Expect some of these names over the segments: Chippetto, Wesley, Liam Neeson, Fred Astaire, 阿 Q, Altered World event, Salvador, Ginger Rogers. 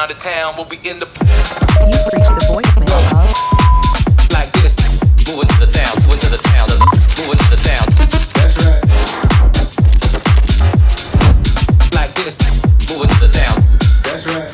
town to town, we'll be in the... You've reached the voicemail of... Like this, moving to the sound, moving to the sound, moving to the sound. That's right. Like this, moving to the sound. That's right.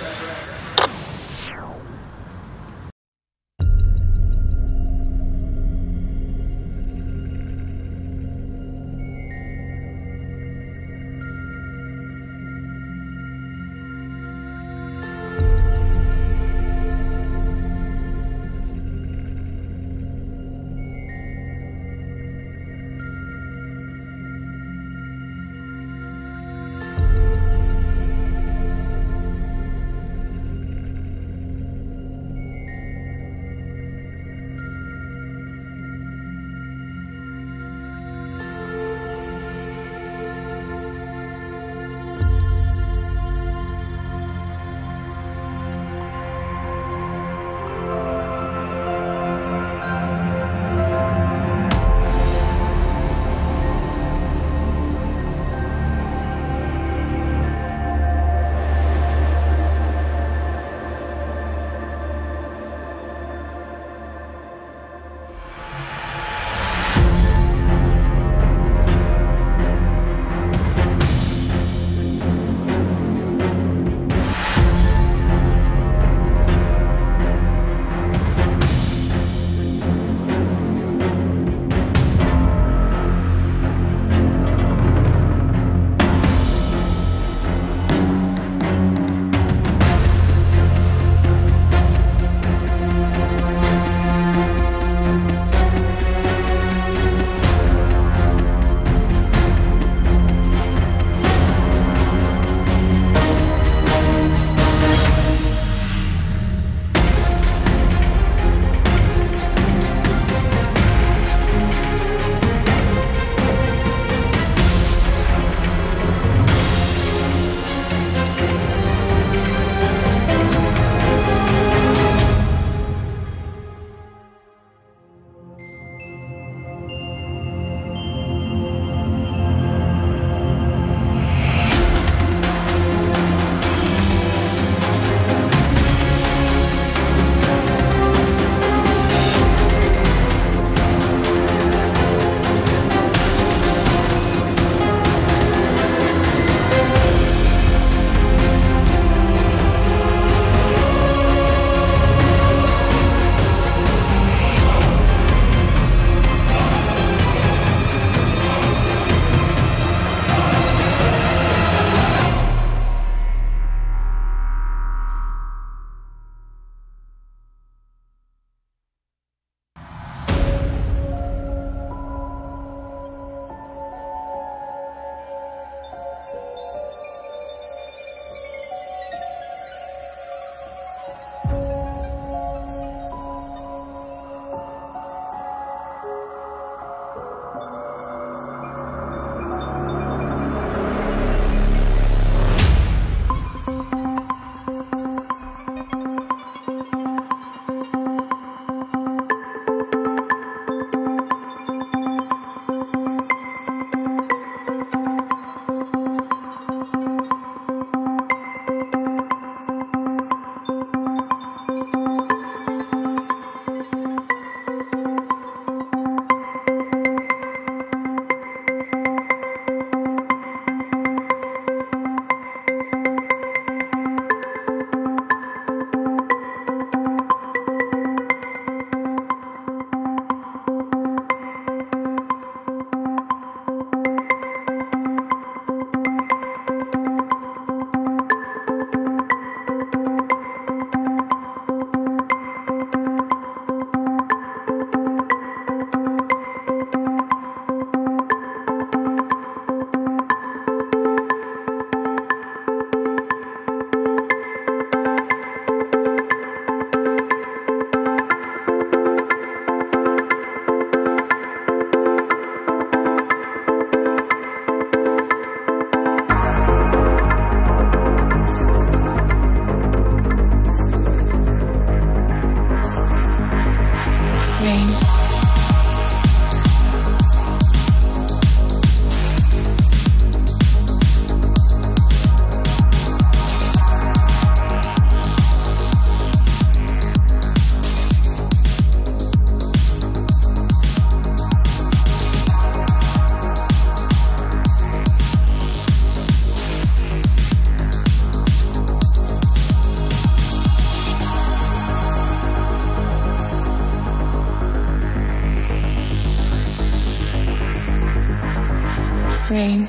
brain. Rain.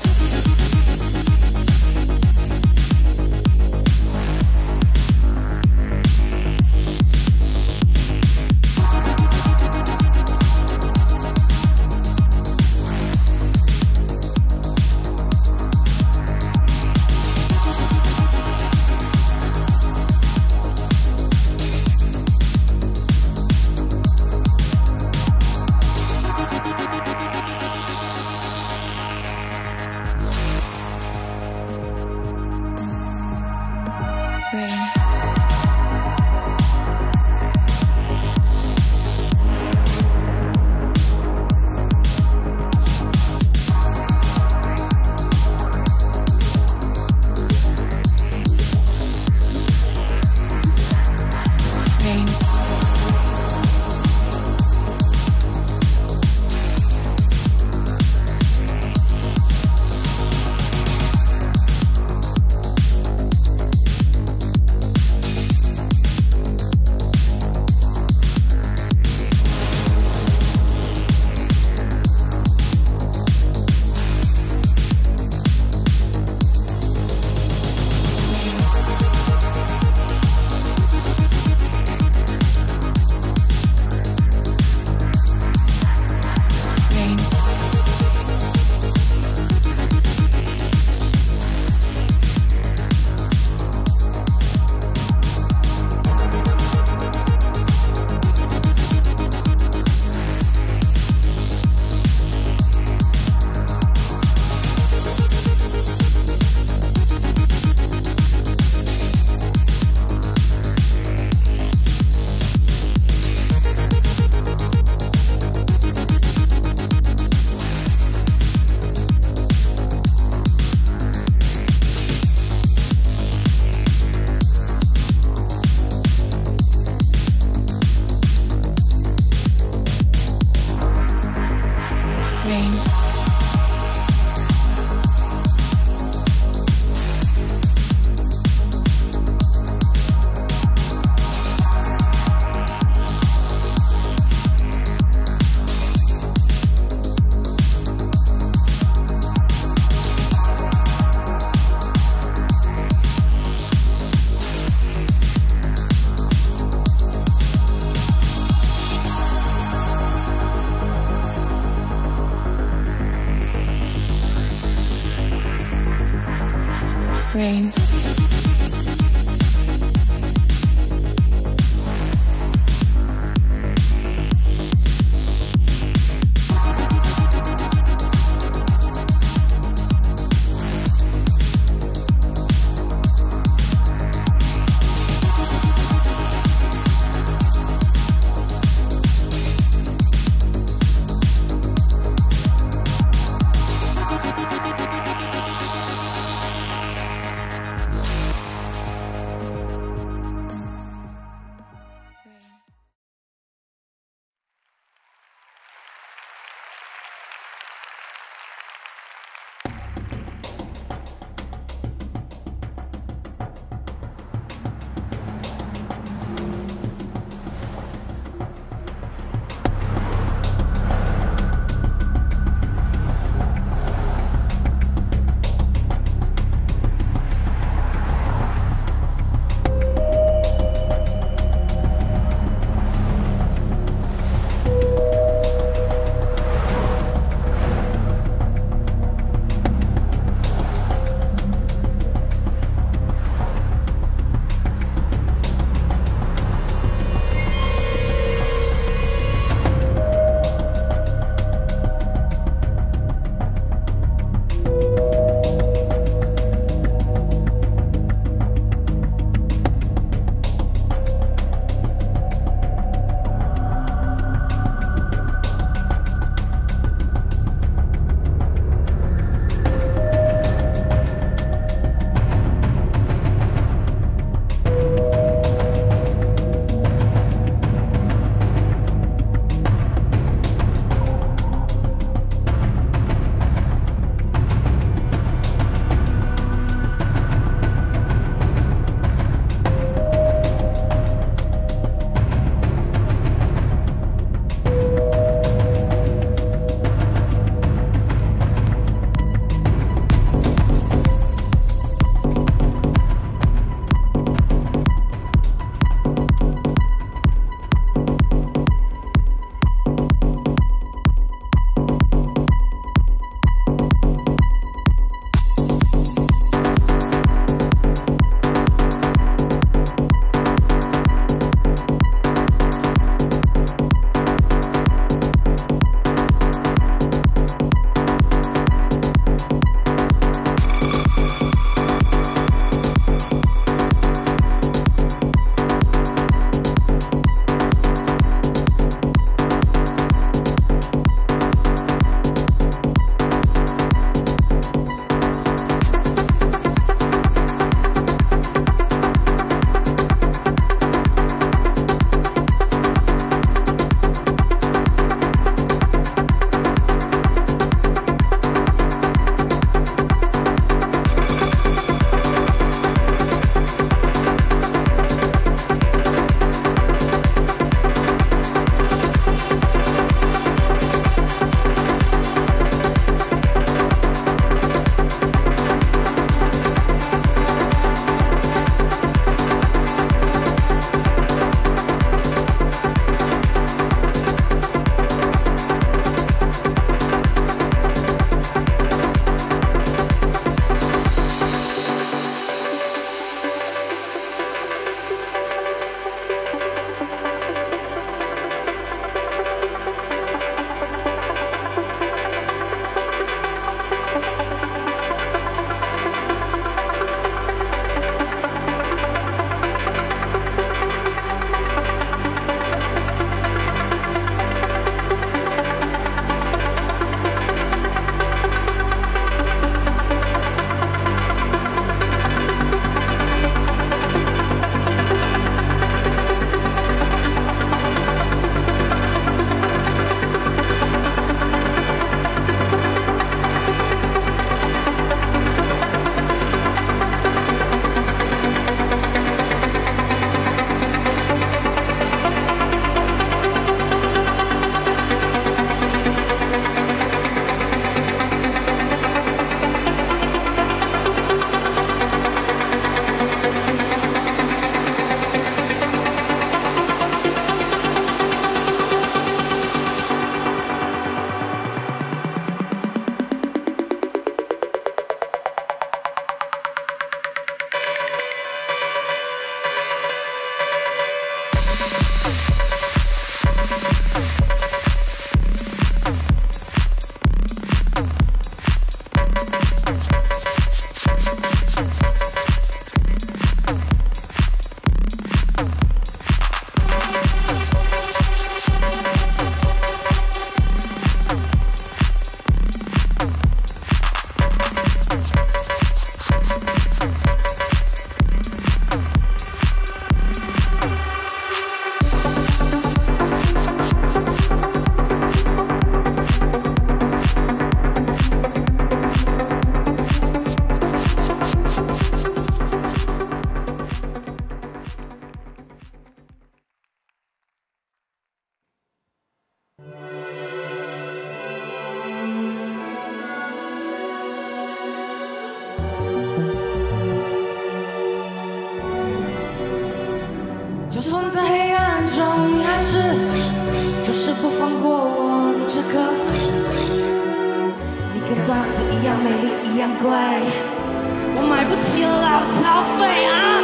样贵，我买不起老消费啊！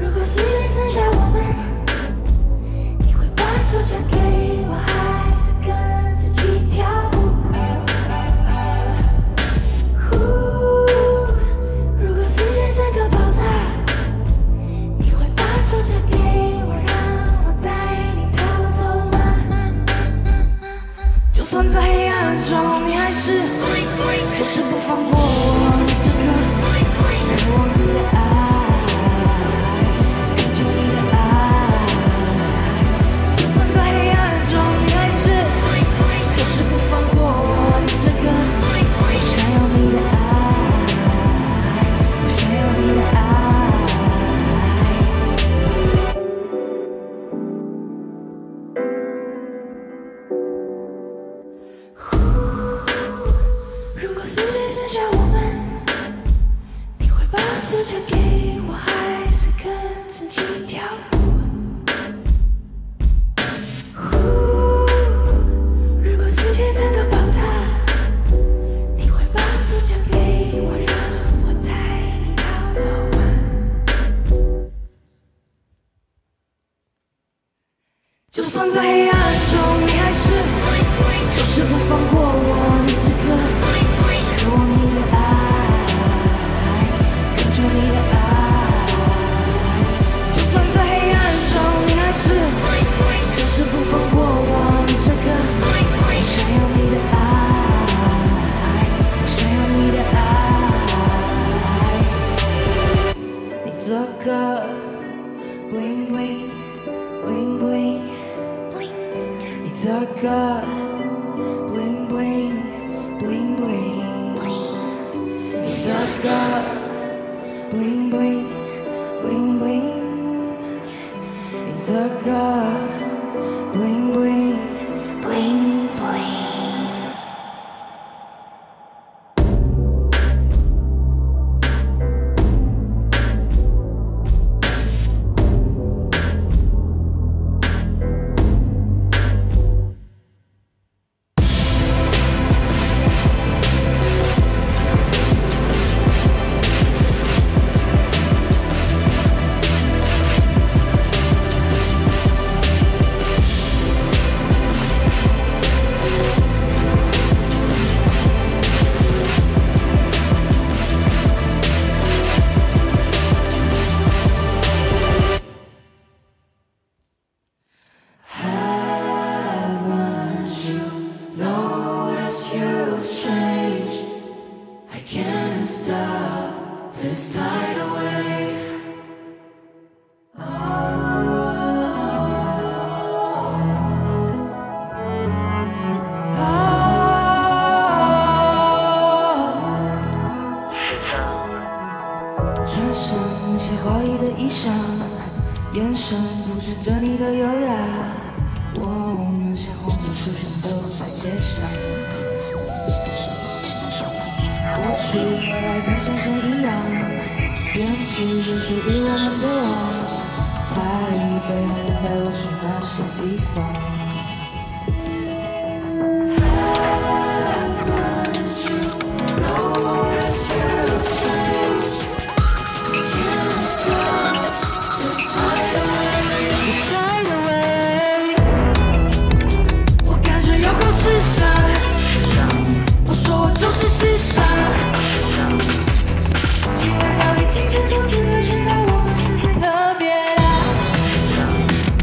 如果世界剩下我们，你会把手交给我，还是跟自己跳舞？如果世界整个爆炸，你会把手交给我，让我带你逃走吗？就算在黑暗中，你还是。 就是不放过我这个我的爱，就你的爱。就算在黑暗中，你还是就是不放过我这个我想要你的爱，我想要你的爱。 如果世界剩下我们，你会把手交给我，还是跟自己跳舞？如果世界整个爆炸，你会把手交给我，让我带你逃走吗？就算在黑暗中，你还是就是不放过我，你这个。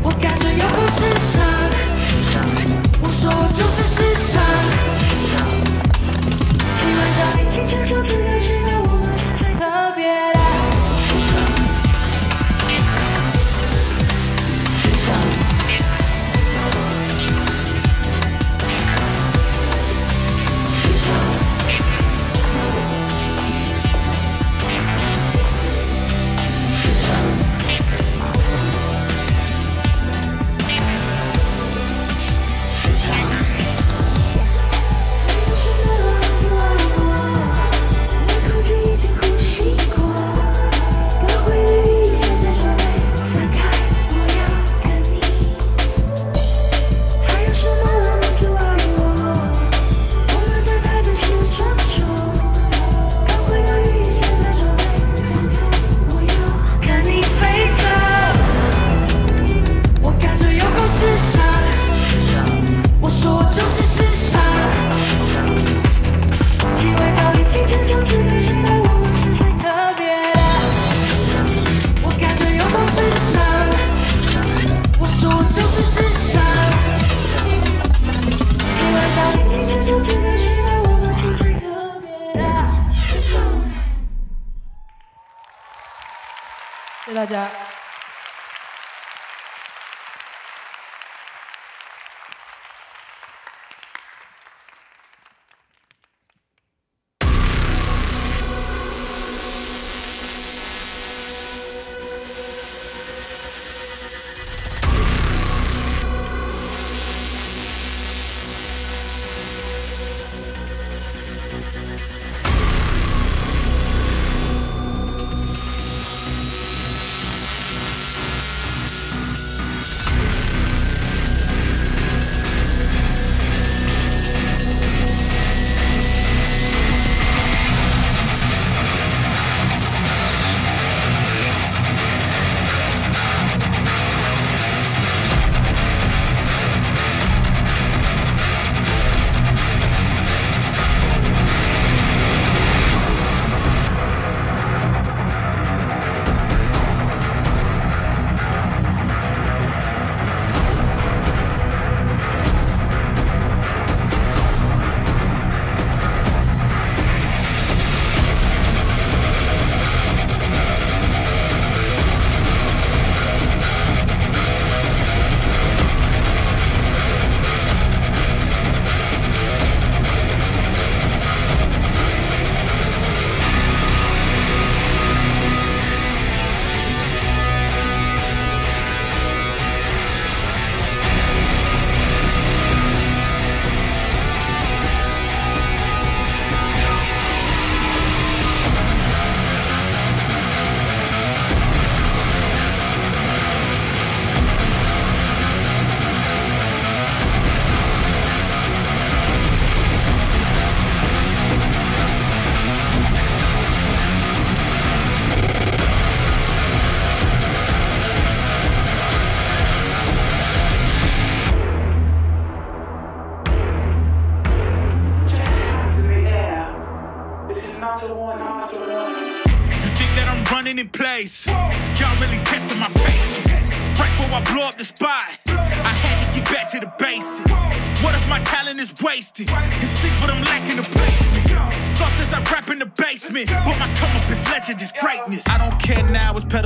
我感觉有股智商。Raja.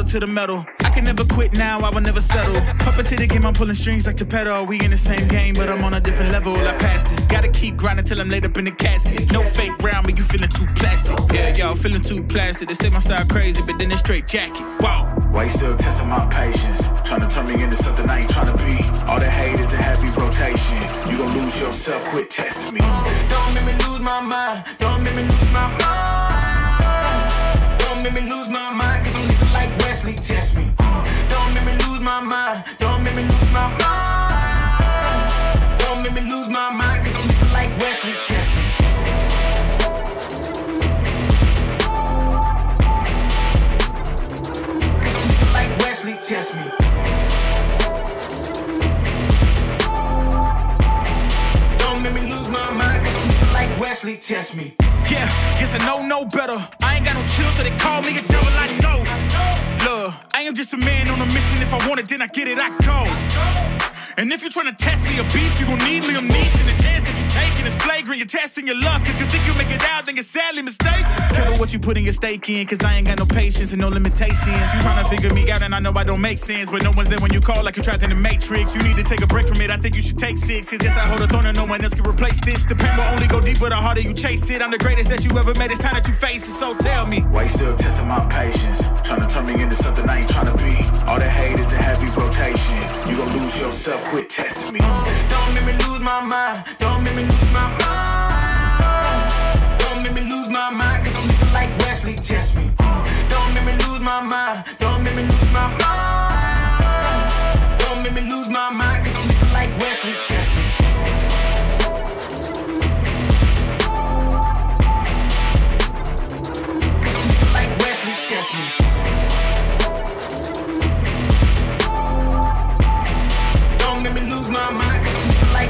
To the metal. I can never quit now, I will never settle. Puppet to the game, I'm pulling strings like Chippetto. We in the same game, but I'm on a different level. I passed it. Gotta keep grinding till I'm laid up in the casket. No fake round, but you feeling too plastic. Yeah, y'all feeling too plastic. They say my style crazy, but then it's straight jacket. Wow. Why you still testing my patience? Trying to turn me into something I ain't trying to be. All the hate is a heavy rotation. You gon' lose yourself, quit testing me. Don't make me lose my mind. Don't make me lose my mind. Don't make me lose my mind, cause I'm Wesley, test me. Don't make me lose my mind. Don't make me lose my mind. Don't make me lose my mind, cause I'm looking like Wesley, test me. Cause I'm looking like Wesley, test me. Don't make me lose my mind, cause I'm looking like Wesley, test me. Yeah, guess I know no better. I ain't got no chill, so they call me a devil, I know. I am just a man on a mission. If I want it, then I get it, I go. And if you're trying to test me a beast, you gon' need Liam Neeson. The chance that you're taking is flagrant. You're testing your luck. If you think you make it out, then you're sadly mistaken. Careful what you putting your stake in, cause I ain't got no patience and no limitations. You trying to figure me out and I know I don't make sense, but no one's there when you call like you're trapped in the matrix. You need to take a break from it, I think you should take 6. Cause yes, I hold a throne and no one else can replace this. The pain will only go deeper the harder you chase it. I'm the greatest that you ever made, it's time that you face it. So tell me, why you still testing my patience? Trying to turn me into something I ain't trying to be. All the hate is a heavy rotation. You gon' lose yourself, quit testing me. Don't make me lose my mind. Don't make me lose my mind. Don't make me lose my mind, cause I'm looking like Wesley, test me. Don't make me lose my mind. Don't make me lose my mind. Don't make me lose my mind, cause I'm looking like Wesley, test me. Cause I'm looking like Wesley, test me.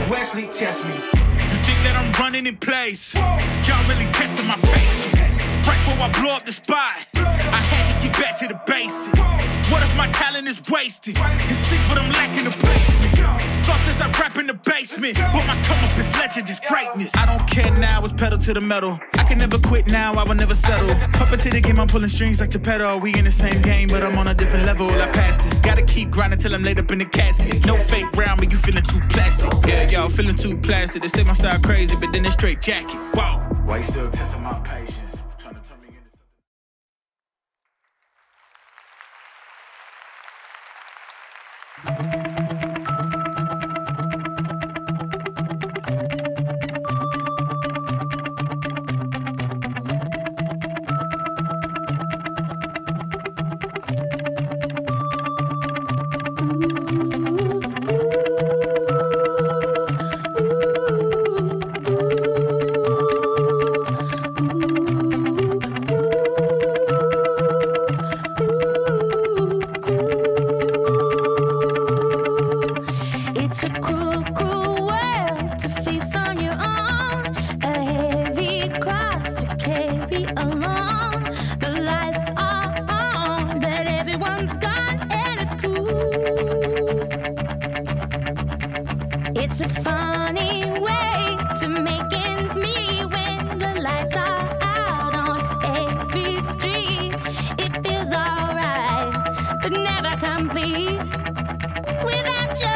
Wesley, test me. You think that I'm running in place? Y'all really testing my patience. Right before I blow up the spot, I had to get back to the basics. What if my talent is wasted? And see what I'm lacking to place me. Thoughts as I rap in the basement. me, but my come up is legend, is greatness. I don't care now, it's pedal to the metal. I can never quit now, I will never settle. Puppet to the game, I'm pulling strings like Chippetto. We in the same game, but I'm on a different level. I passed it. Gotta keep grinding till I'm laid up in the casket. No fake round, but you feeling too plastic. Yeah, y'all feeling too plastic. They say my style crazy, but then it's straight jacket. Wow. Why you still testing my patience? Trying to tell me into something. It's a funny way to make ends meet when the lights are out on every street. It feels alright, but never complete without you.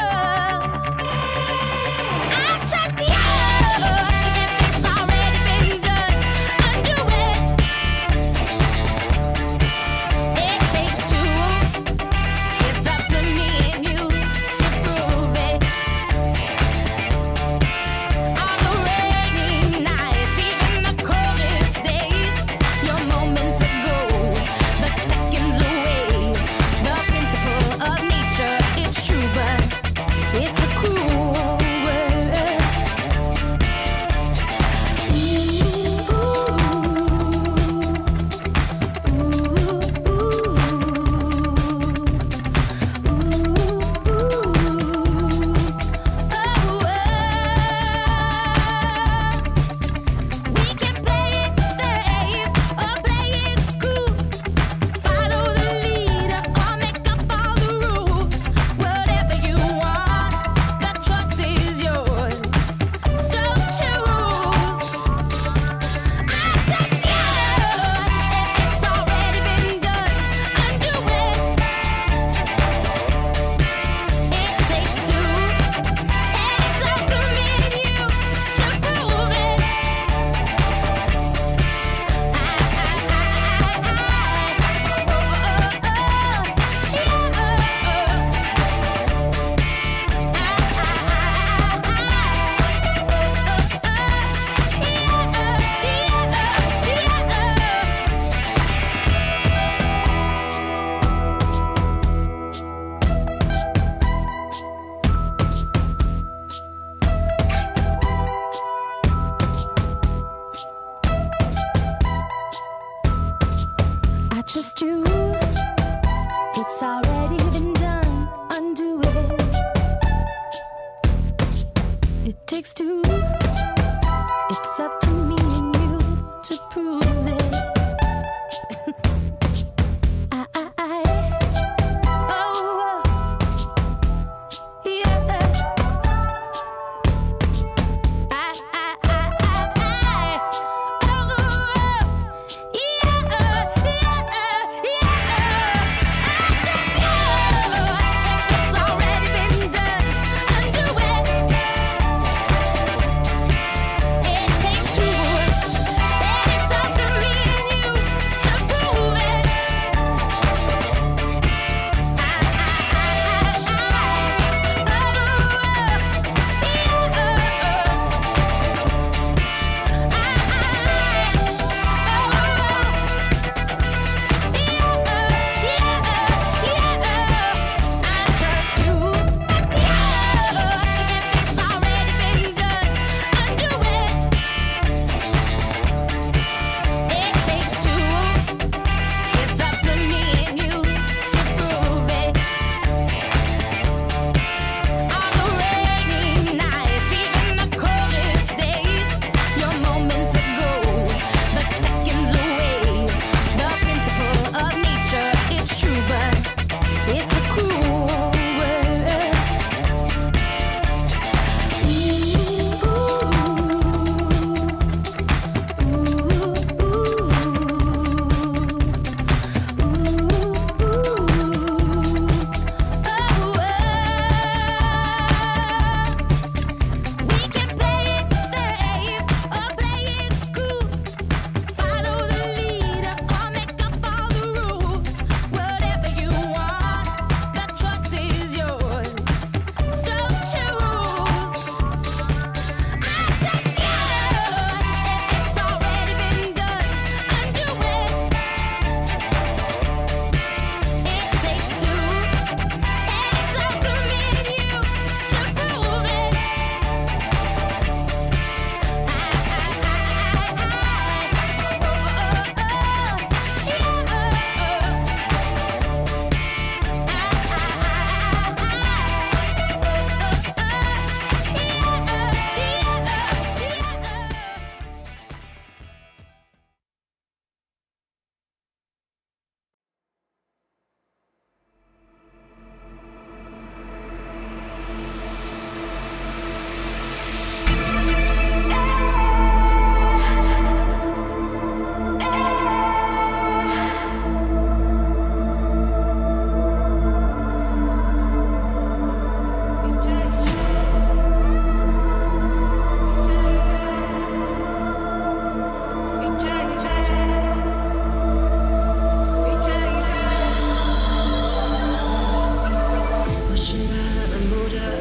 Just you, it's already been done, undo it. It takes two, it's up to me and you to prove it. It's up to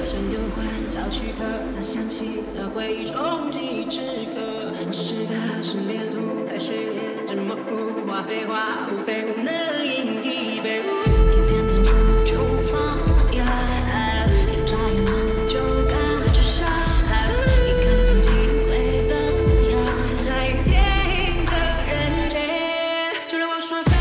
神游环找躯壳，那香气的回忆冲击止渴。我是个失恋族，在水里这么苦，话废话无非无能饮一杯。一天天出就放眼，一眨眼忙就感觉傻。一看自己会怎样？来电影这人间，就让我说飞。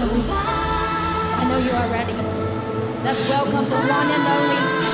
I know you are ready. Let's welcome the one and only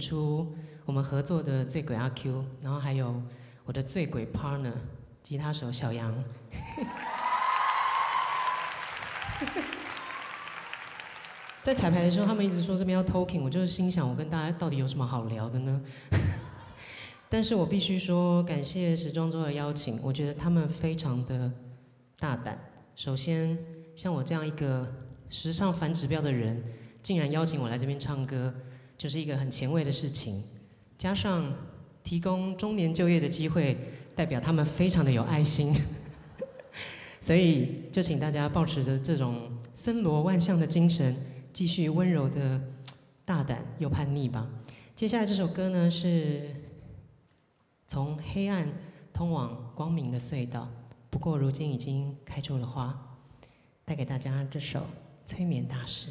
出我们合作的醉鬼阿 Q， 然后还有我的醉鬼 partner 吉他手小杨。在彩排的时候，他们一直说这边要 talking， 我就是心想，我跟大家到底有什么好聊的呢？但是我必须说，感谢时装周的邀请，我觉得他们非常的大胆。首先，像我这样一个时尚反指标的人，竟然邀请我来这边唱歌。 就是一个很前卫的事情，加上提供中年就业的机会，代表他们非常的有爱心，所以就请大家保持着这种森罗万象的精神，继续温柔的大胆又叛逆吧。接下来这首歌呢，是从黑暗通往光明的隧道，不过如今已经开出了花，带给大家这首《催眠大师》。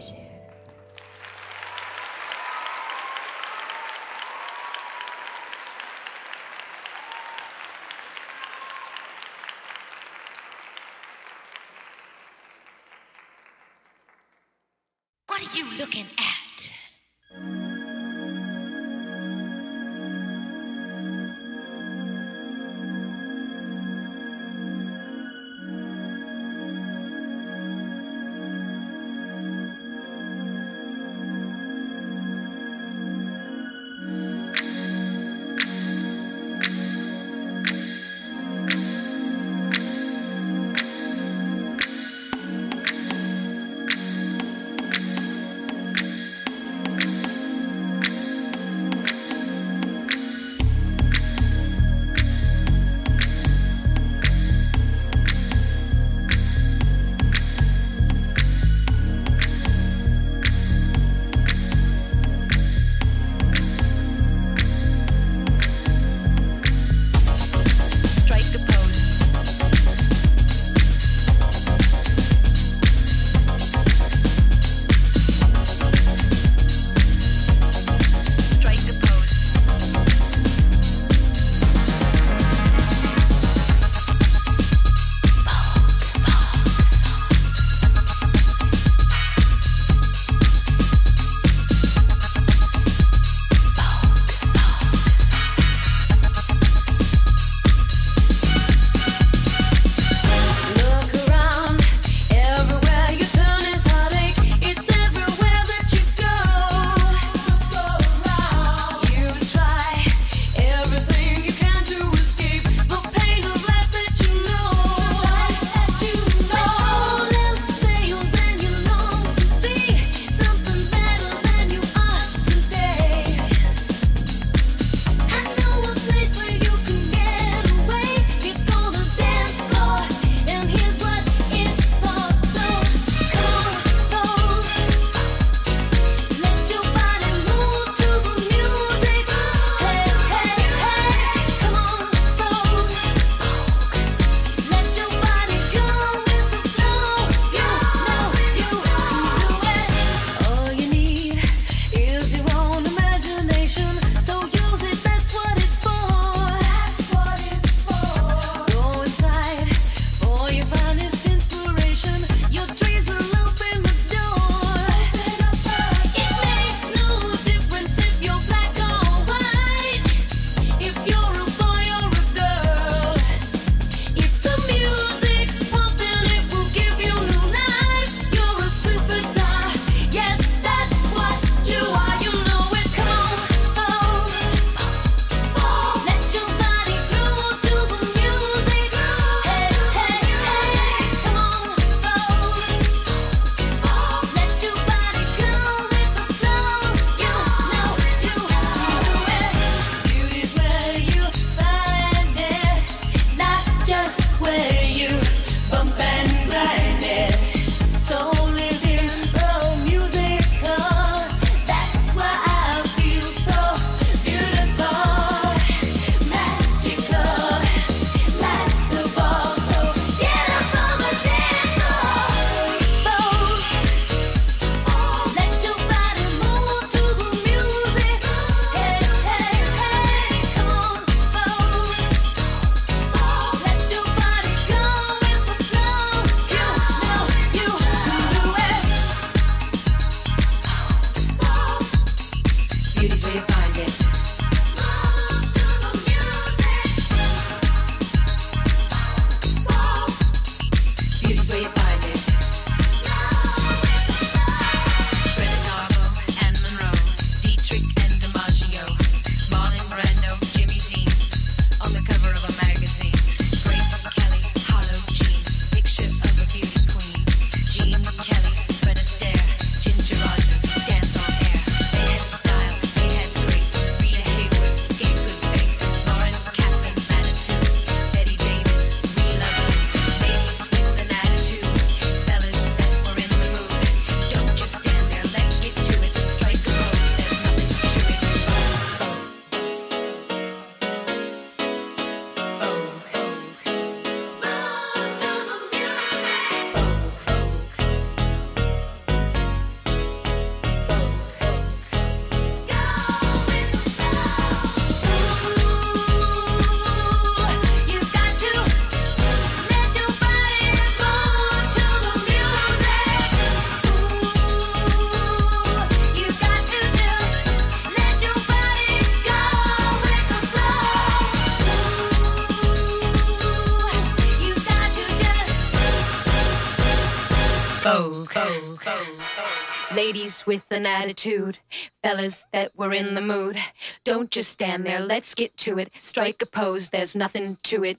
谢谢。What are you looking at? Kelly, Fred Astaire, Ginger Rogers, dance on air. They had style, they had grace. Ladies with an attitude, fellas that were in the mood. Don't just stand there, let's get to it. Strike a pose, there's nothing to it.